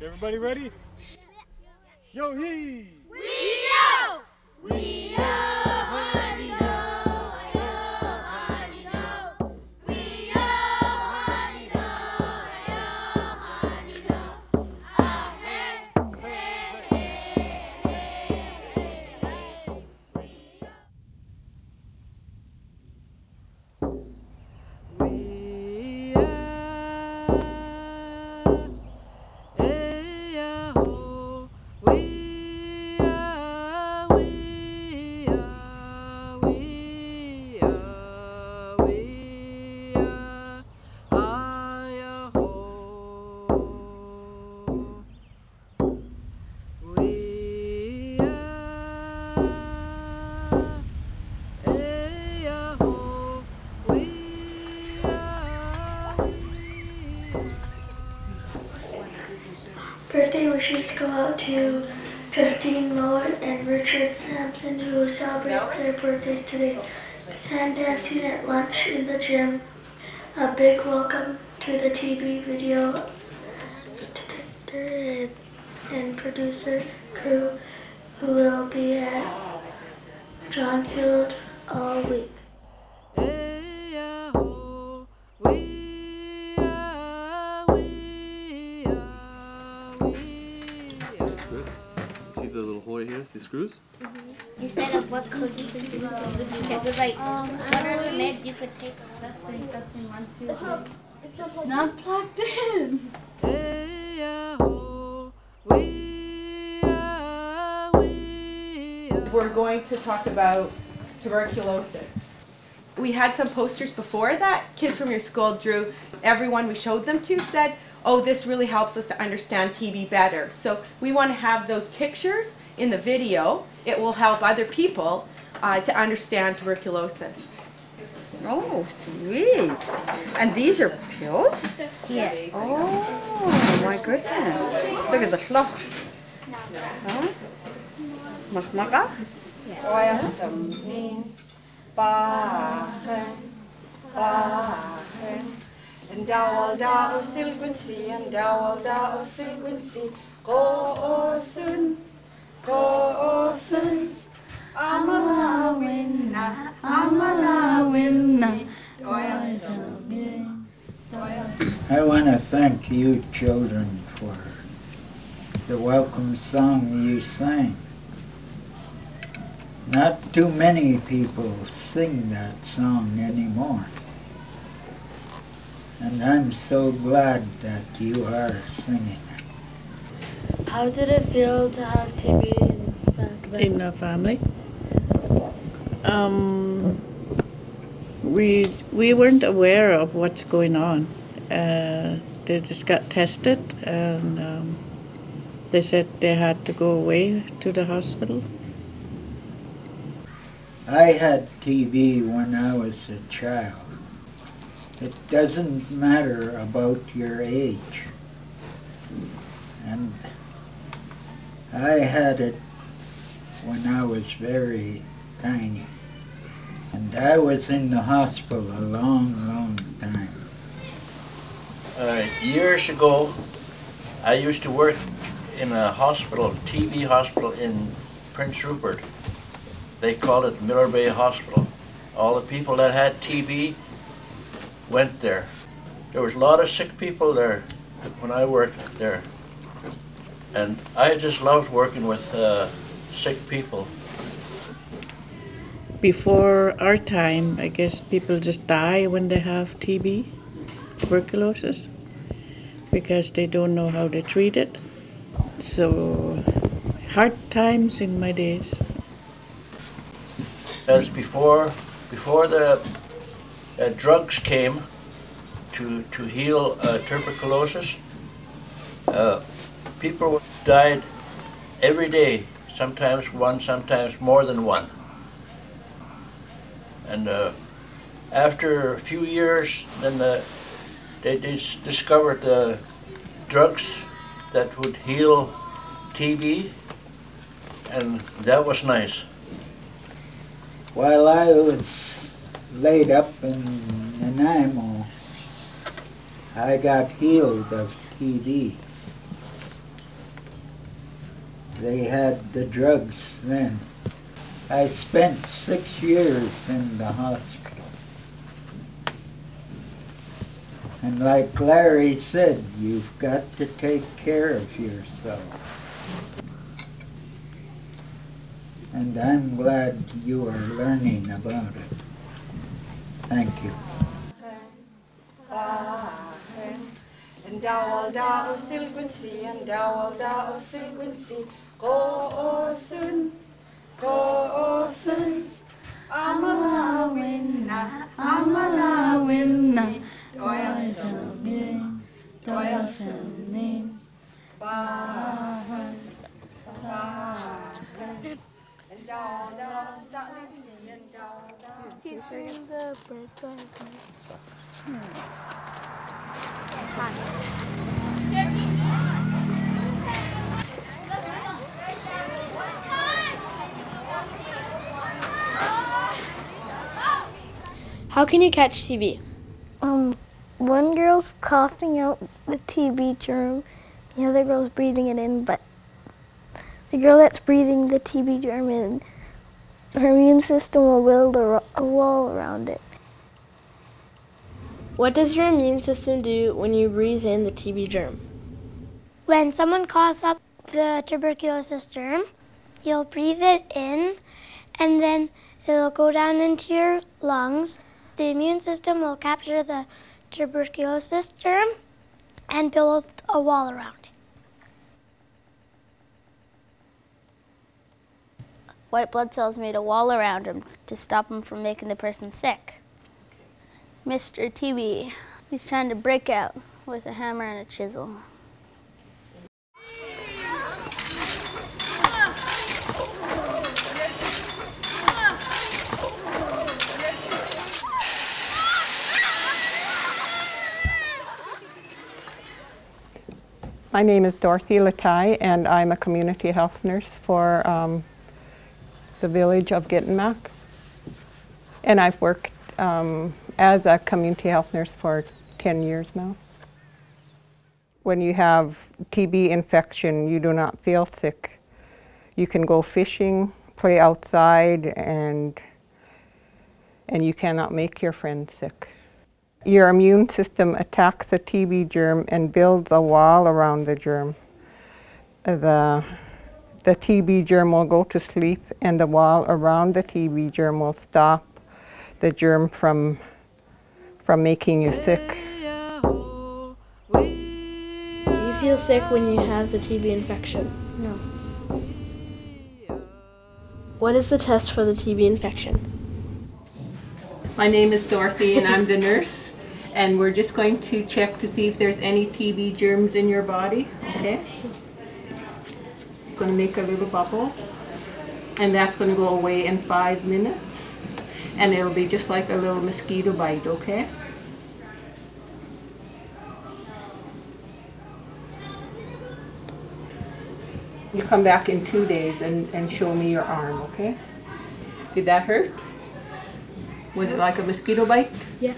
Everybody ready? Yo hee! We know hardy know, yo hardy know. We know hardy know, yo hardy know. Ah hey, hey, hey, hey, hey, hey. We are, hey, oh, we. Birthday wishes go out to Justine Lower and Richard Sampson, who celebrate their birthdays today. Sand dancing at lunch in the gym. A big welcome to the TV video director and producer crew who will be at John Field all week. The little hole here, these screws. Mm-hmm. Instead of what cookies you get the right. What are the meds you could take? Dustin, 1, 2, 3. It's not plugged in. We're going to talk about tuberculosis. We had some posters before that. Kids from your school drew. Everyone we showed them to said, oh, this really helps us to understand TB better. So we want to have those pictures in the video. It will help other people to understand tuberculosis. Oh, sweet. And these are pills? Yeah. Oh, my goodness. Look at the clocks. Huh? Magmaga? And dao al dao silquency, and dao al dao silquency. Go o soon, go o soon. Amala winna, amala winna. I want to thank you children for the welcome song you sang. Not too many people sing that song anymore. And I'm so glad that you are singing. How did it feel to have TB in our family? We weren't aware of what's going on. They just got tested, and they said they had to go away to the hospital. I had TB when I was a child. It doesn't matter about your age. And I had it when I was very tiny. And I was in the hospital a long, long time. Years ago, I used to work in a hospital, TB hospital in Prince Rupert. They called it Miller Bay Hospital. All the people that had TB went there. There was a lot of sick people there when I worked there. And I just loved working with sick people. Before our time, I guess people just die when they have TB, tuberculosis, because they don't know how to treat it. So, hard times in my days. As before the drugs came to heal tuberculosis. People died every day, sometimes one, sometimes more than one. And after a few years, then they discovered the drugs that would heal TB, and that was nice. While I was laid up in Nanaimo, I got healed of TB. They had the drugs then. I spent 6 years in the hospital. And like Larry said, you've got to take care of yourself. And I'm glad you are learning about it. Thank you. And thou da o sequency, and thou da o sequency, go o soon, go o soon. Amala winna, amala winna, toilsome name, toilsome name. Bahan, bahan. And thou da statlipsy, and thou da. He's doing the bread. How can you catch TB? One girl's coughing out the TB germ, the other girl's breathing it in, but the girl that's breathing the TB germ in, her immune system will build a wall around it. What does your immune system do when you breathe in the TB germ? When someone coughs up the tuberculosis germ, you'll breathe it in, and then it'll go down into your lungs. The immune system will capture the tuberculosis germ and build a wall around it. White blood cells made a wall around them to stop them from making the person sick. Mr. TB, he's trying to break out with a hammer and a chisel. My name is Dorothy Latai, and I'm a community health nurse for the village of Gitanmaax. And I've worked as a community health nurse for 10 years now. When you have TB infection, you do not feel sick. You can go fishing, play outside, and you cannot make your friends sick. Your immune system attacks the TB germ and builds a wall around the germ. The TB germ will go to sleep, and the wall around the TB germ will stop the germ from making you sick. Do you feel sick when you have the TB infection? No. What is the test for the TB infection? My name is Dorothy, and I'm the nurse, and we're just going to check to see if there's any TB germs in your body, okay? It's going to make a little bubble, and that's going to go away in 5 minutes. And it'll be just like a little mosquito bite, okay? You come back in 2 days and show me your arm, okay? Did that hurt? Was it like a mosquito bite? Yeah.